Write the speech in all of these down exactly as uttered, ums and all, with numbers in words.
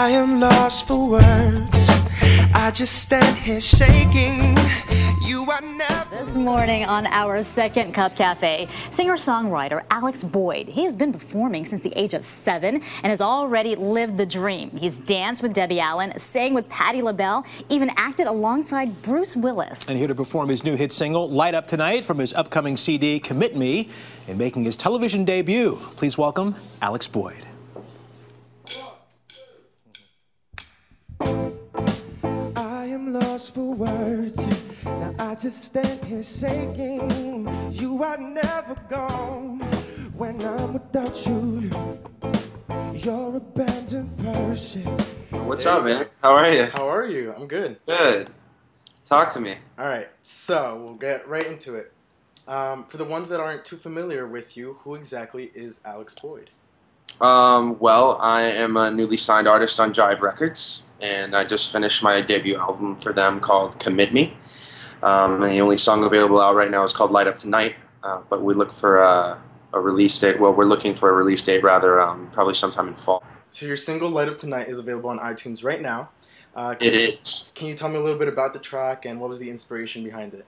I am lost for words. I just stand here shaking. You are never. This morning on our second Cup Cafe, singer-songwriter Alex Boyd. He has been performing since the age of seven and has already lived the dream. He's danced with Debbie Allen, sang with Patti LaBelle, even acted alongside Bruce Willis. And here to perform his new hit single, Light Up Tonight, from his upcoming C D, Commit Me, and making his television debut. Please welcome Alex Boyd. Lost for words. Now I just stand here shaking. You are never gone. When I'm without you, you're abandoned person. What's hey. up, man? How are you? How are you? I'm good. Good. Talk to me. All right. So we'll get right into it. Um, for the ones that aren't too familiar with you, who exactly is Alex Boyd? Um, well, I am a newly signed artist on Jive Records, and I just finished my debut album for them called Commit Me. Um, and the only song available out right now is called Light Up Tonight, uh, but we look for a, a release date. Well, we're looking for a release date, rather, um, probably sometime in fall. So your single Light Up Tonight is available on iTunes right now. Uh, can, it is. Can you tell me a little bit about the track and what was the inspiration behind it?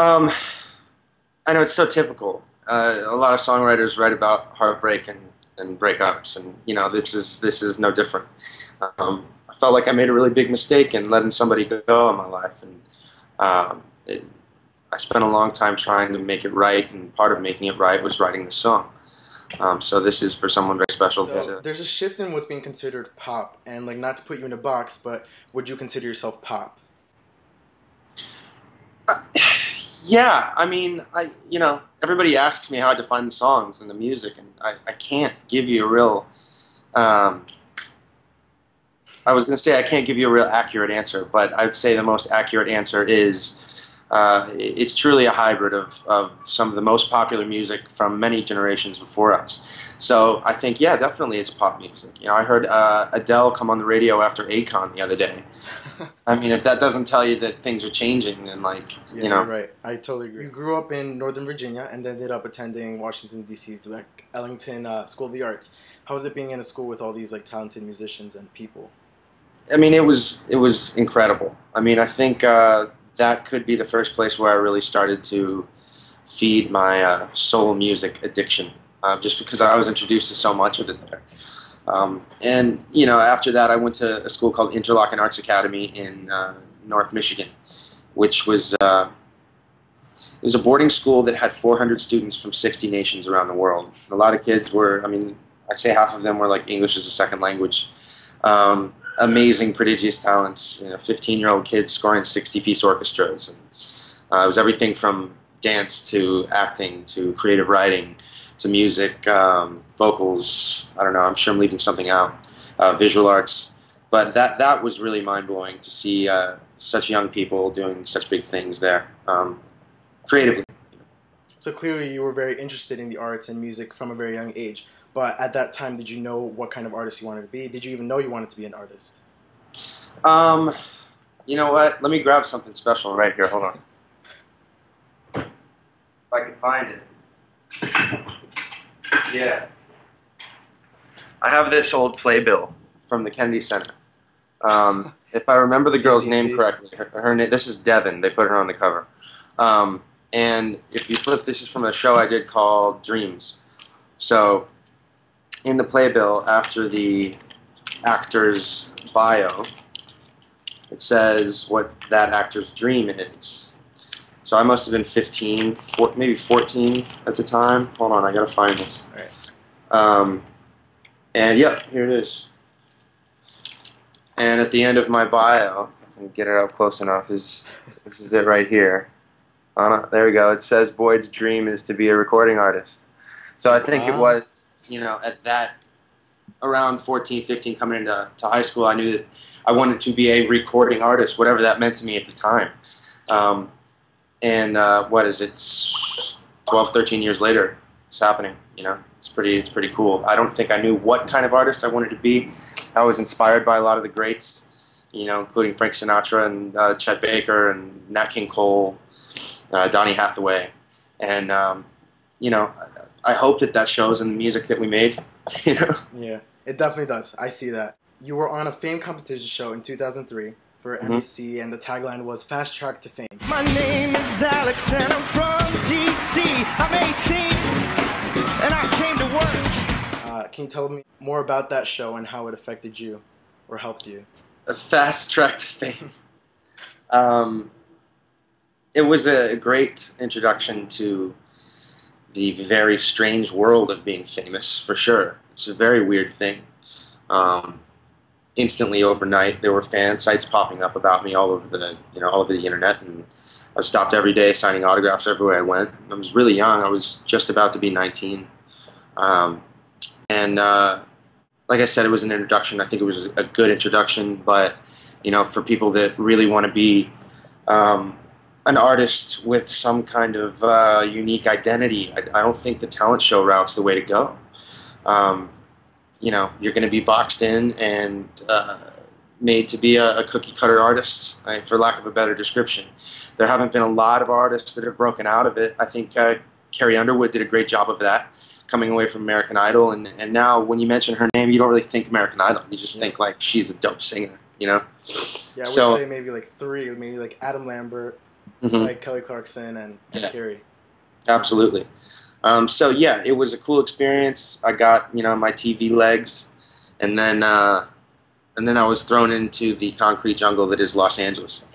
Um, I know it's so typical. Uh, a lot of songwriters write about heartbreak and, and breakups, and you know this is this is no different. Um, I felt like I made a really big mistake in letting somebody go in my life, and um, it, I spent a long time trying to make it right, and part of making it right was writing the song. Um, so this is for someone very special. So there's a shift in what's being considered pop, and like not to put you in a box, but would you consider yourself pop? Uh, Yeah, I mean, I you know, everybody asks me how I define the songs and the music, and I, I can't give you a real, um, I was going to say I can't give you a real accurate answer, but I'd say the most accurate answer is uh, it's truly a hybrid of, of some of the most popular music from many generations before us. So I think, yeah, definitely it's pop music. You know, I heard uh, Adele come on the radio after Akon the other day. I mean, if that doesn't tell you that things are changing, then like, yeah, you know. You're right. I totally agree. You grew up in Northern Virginia and ended up attending Washington, D C's Ellington uh, School of the Arts. How was it being in a school with all these like talented musicians and people? I mean, it was it was incredible. I mean, I think uh, that could be the first place where I really started to feed my uh, soul music addiction, uh, just because I was introduced to so much of it there. Um, and, you know, after that I went to a school called Interlochen Arts Academy in uh, North Michigan, which was, uh, it was a boarding school that had four hundred students from sixty nations around the world. A lot of kids were, I mean, I'd say half of them were like English as a second language. Um, amazing, prodigious talents, you know, fifteen-year-old kids scoring sixty-piece orchestras. And, uh, it was everything from dance to acting to creative writing to music, um, vocals, I don't know, I'm sure I'm leaving something out, uh, visual arts. But that, that was really mind-blowing to see uh, such young people doing such big things there, um, creatively. So clearly you were very interested in the arts and music from a very young age, but at that time did you know what kind of artist you wanted to be? Did you even know you wanted to be an artist? Um, you know what, let me grab something special right here, hold on. If I can find it. Yeah. I have this old playbill from the Kennedy Center. Um, if I remember the girl's name correctly, her, her name, this is Devin. They put her on the cover. Um, and if you flip, this is from a show I did called Dreams. So in the playbill, after the actor's bio, it says what that actor's dream is. So I must have been fifteen, four, maybe fourteen at the time. Hold on, I gotta find this. All right. Um, and yep, here it is. And at the end of my bio, if I can get it up close enough, is this is it right here. Uh, there we go. It says Boyd's dream is to be a recording artist. So I think wow. it was, you know, at that around fourteen, fifteen, coming into to high school, I knew that I wanted to be a recording artist, whatever that meant to me at the time. Um, And uh, what is it? twelve, thirteen years later, it's happening. You know, it's pretty. It's pretty cool. I don't think I knew what kind of artist I wanted to be. I was inspired by a lot of the greats, you know, including Frank Sinatra and uh, Chet Baker and Nat King Cole, uh, Donny Hathaway, and um, you know, I, I hope that that shows in the music that we made. You know? Yeah, it definitely does. I see that. You were on a fame competition show in two thousand three for mm-hmm. N B C, and the tagline was Fast Track to Fame. My name is Alex, and I'm from D C. I'm eighteen, and I came to work. Uh, can you tell me more about that show and how it affected you or helped you? A Fast Track to Fame. um, it was a great introduction to the very strange world of being famous, for sure. It's a very weird thing. Um, instantly, overnight, there were fan sites popping up about me all over the, you know, all over the internet, and I was stopped every day signing autographs everywhere I went. I was really young. I was just about to be nineteen, um, and uh, like I said, it was an introduction. I think it was a good introduction, but you know, for people that really want to be um, an artist with some kind of uh, unique identity, I, I don't think the talent show route's the way to go. Um, You know, you're going to be boxed in and uh, made to be a, a cookie-cutter artist, right, for lack of a better description. There haven't been a lot of artists that have broken out of it. I think uh, Carrie Underwood did a great job of that, coming away from American Idol. And, and now when you mention her name, you don't really think American Idol. You just think, like, she's a dope singer, you know? Yeah, I would so, say maybe, like, three. Maybe, like, Adam Lambert, mm-hmm. like Kelly Clarkson, and, and yeah. Carrie. Absolutely. Um, so yeah, it was a cool experience. I got, you know, my T V legs, and then uh, and then I was thrown into the concrete jungle that is Los Angeles,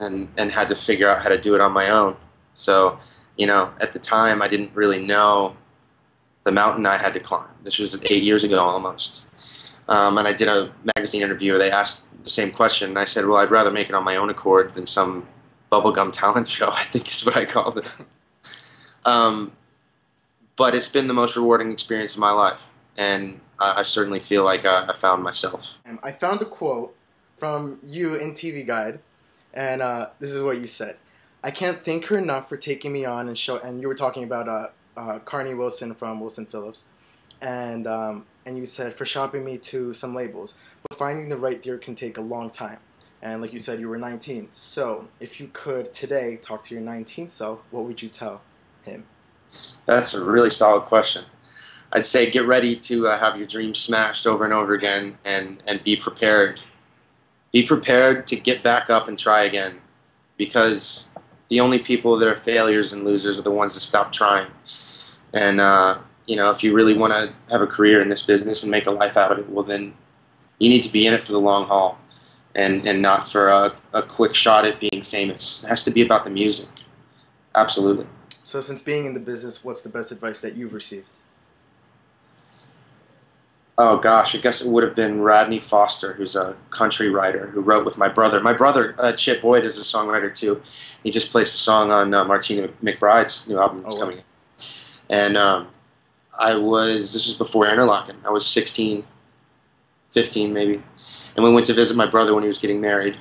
and and had to figure out how to do it on my own. So, you know, at the time I didn't really know the mountain I had to climb. This was eight years ago almost, um, and I did a magazine interview where they asked the same question, and I said, well, I'd rather make it on my own accord than some bubblegum talent show, I think is what I called it. um, But it's been the most rewarding experience of my life, and uh, I certainly feel like uh, I found myself. And I found a quote from you in T V Guide, and uh, this is what you said. I can't thank her enough for taking me on and show. And you were talking about uh, uh, Carnie Wilson from Wilson Phillips, and, um, and you said, for shopping me to some labels. But finding the right deer can take a long time. And like you said, you were nineteen. So if you could today talk to your nineteen self, what would you tell him? That's a really solid question. I'd say get ready to uh, have your dreams smashed over and over again, and, and be prepared. Be prepared to get back up and try again, because the only people that are failures and losers are the ones that stop trying. And, uh, you know, if you really want to have a career in this business and make a life out of it, well, then you need to be in it for the long haul, and, and not for a, a quick shot at being famous. It has to be about the music. Absolutely. So since being in the business, what's the best advice that you've received? Oh, gosh, I guess it would have been Rodney Foster, who's a country writer who wrote with my brother. My brother, uh, Chip Boyd, is a songwriter, too. He just placed a song on uh, Martina McBride's new album that's oh, coming wow. out. And um, I was, this was before Interlochen. I was sixteen, fifteen maybe. And we went to visit my brother when he was getting married.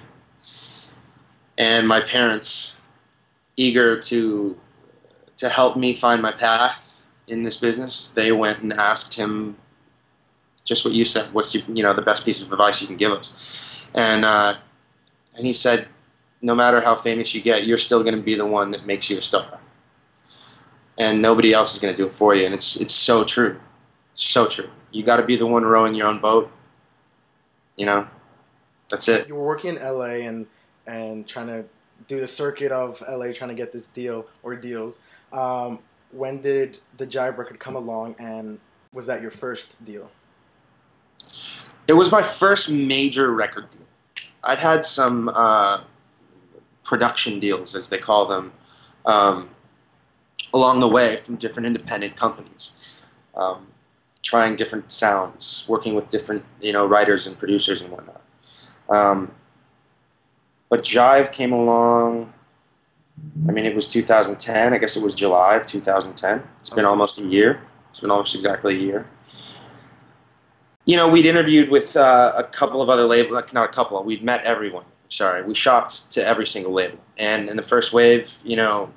And my parents, eager to... to help me find my path in this business, they went and asked him just what you said. What's your, you know, the best piece of advice you can give us? And uh, and he said, no matter how famous you get, you're still going to be the one that makes you a star, and nobody else is going to do it for you. And it's it's so true, so true. You got to be the one rowing your own boat. You know, that's it. You were working in L A and and trying to do the circuit of L A, trying to get this deal or deals. Um, when did the Jive record come along, and was that your first deal? It was my first major record deal. I'd had some uh, production deals, as they call them, um, along the way from different independent companies, um, trying different sounds, working with different, you know, writers and producers and whatnot. Um, but Jive came along. I mean, it was two thousand ten. I guess it was July of two thousand ten. It's been almost a year. It's been almost exactly a year. You know, we'd interviewed with uh, a couple of other labels. Not a couple. We'd met everyone. Sorry. We shopped to every single label. And in the first wave, you know,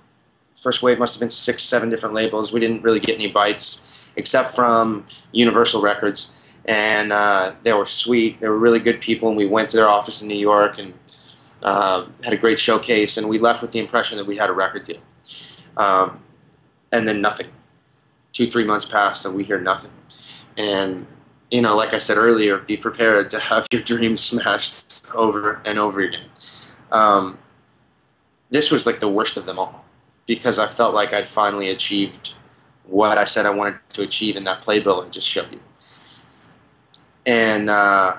first wave must have been six, seven different labels. We didn't really get any bites except from Universal Records. And uh, they were sweet. They were really good people. And we went to their office in New York and Uh, had a great showcase, and we left with the impression that we had a record deal. Um, and then nothing. Two, three months passed, and we hear nothing. And, you know, like I said earlier, be prepared to have your dreams smashed over and over again. Um, this was like the worst of them all, because I felt like I'd finally achieved what I said I wanted to achieve in that playbill I just showed you. And uh,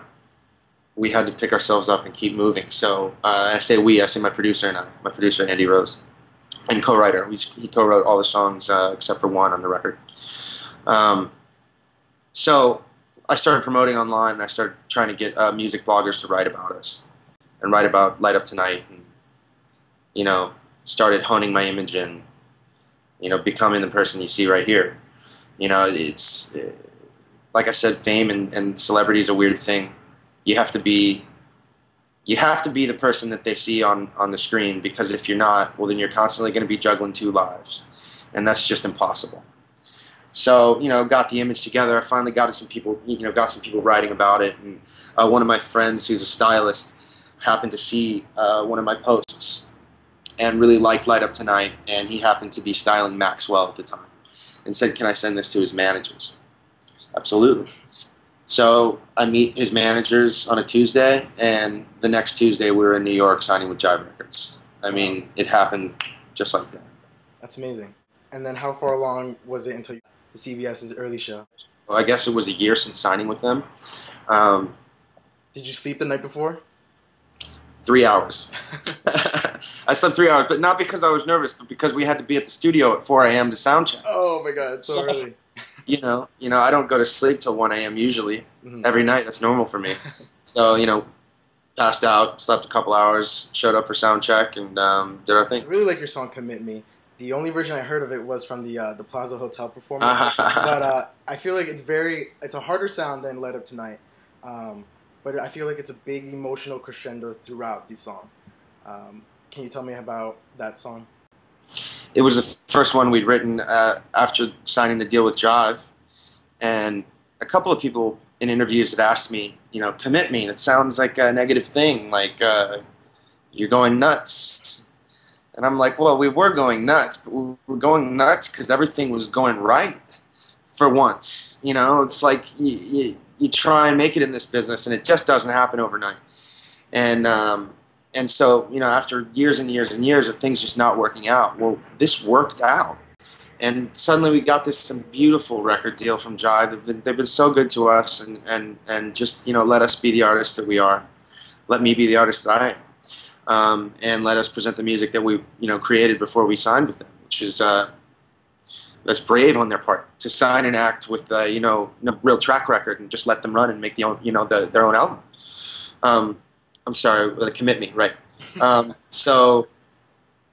we had to pick ourselves up and keep moving. So uh, I say we, I say my producer and I, my producer Andy Rose, and co-writer. We, he co-wrote all the songs uh, except for one on the record. Um, so I started promoting online, and I started trying to get uh, music bloggers to write about us and write about Light Up Tonight, and, you know, started honing my image and, you know, becoming the person you see right here. You know, it's, like I said, fame and, and celebrity is a weird thing. You have to be, you have to be the person that they see on, on the screen, because if you're not, well, then you're constantly going to be juggling two lives, and that's just impossible. So, you know, got the image together. I finally got some people, you know, got some people writing about it, and uh, one of my friends who's a stylist happened to see uh, one of my posts and really liked Light Up Tonight, and he happened to be styling Maxwell at the time, and said, can I send this to his managers? Absolutely. So I meet his managers on a Tuesday, and the next Tuesday we were in New York signing with Jive Records. I mean, it happened just like that. That's amazing. And then how far along was it until the C B S's early show? Well, I guess it was a year since signing with them. Um, Did you sleep the night before? Three hours. I slept three hours, but not because I was nervous, but because we had to be at the studio at four A M to sound check. Oh my God, it's so, so early. You know, you know, I don't go to sleep till one A M usually. Mm-hmm. Every night, that's normal for me. So, you know, passed out, slept a couple hours, showed up for sound check, and um, did our thing. I really like your song "Commit Me." The only version I heard of it was from the uh, the Plaza Hotel performance, but uh, I feel like it's very it's a harder sound than "Light Up Tonight," um, but I feel like it's a big emotional crescendo throughout the song. Um, can you tell me about that song? It was the first one we'd written uh, after signing the deal with Jive, and a couple of people in interviews had asked me, you know, commit me, that sounds like a negative thing, like uh, you're going nuts. And I'm like, well, we were going nuts, but we were going nuts because everything was going right for once. You know, it's like you, you, you try and make it in this business, and it just doesn't happen overnight. And um, And so, you know, after years and years and years of things just not working out, well, this worked out. And suddenly we got this some beautiful record deal from Jive. They've been, they've been so good to us, and, and, and just, you know, let us be the artists that we are. Let me be the artist that I am. Um, and let us present the music that we, you know, created before we signed with them, which is, uh, that's brave on their part, to sign an act with, uh, you know, no real track record, and just let them run and make the own, you know, the, their own album. Um, I'm sorry, the Commit Me, right? Um, so,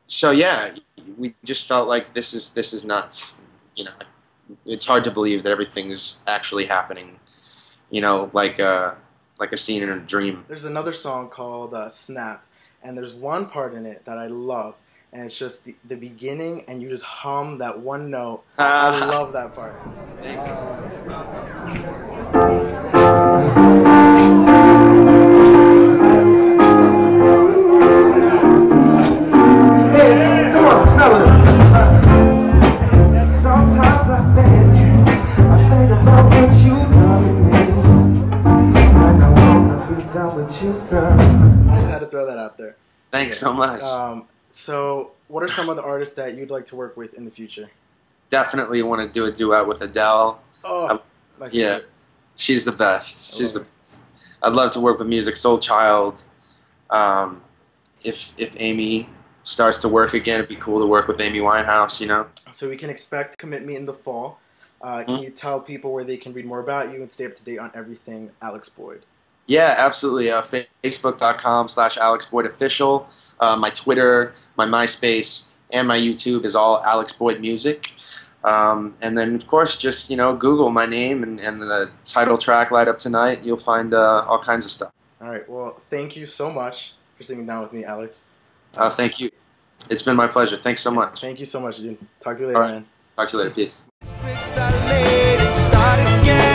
so yeah, we just felt like this is this is nuts. You know, it's hard to believe that everything's actually happening. You know, like a like a scene in a dream. There's another song called uh, "Snap," and there's one part in it that I love, and it's just the, the beginning, and you just hum that one note. Uh, I love that part. Thanks. Uh, Thanks so much. Um, so what are some of the artists that you'd like to work with in the future? Definitely want to do a duet with Adele. Oh, I, yeah, she's the best. I she's the best. I'd love to work with Music Soul Child. Um, if if Amy starts to work again, it'd be cool to work with Amy Winehouse, you know? So we can expect Commit Me in the fall. Uh, can mm-hmm. you tell people where they can read more about you and stay up to date on everything Alex Boyd? Yeah, absolutely. Uh, Facebook.com slash Alex Boyd Official. Uh, my Twitter, my MySpace, and my YouTube is all Alex Boyd Music. Um, and then, of course, just, you know, Google my name and, and the title track, Light Up Tonight. You'll find uh, all kinds of stuff. All right. Well, thank you so much for sitting down with me, Alex. Uh, thank you. It's been my pleasure. Thanks so much. Thank you so much, dude. Talk to you later, all right, man. Talk to you later.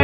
Peace.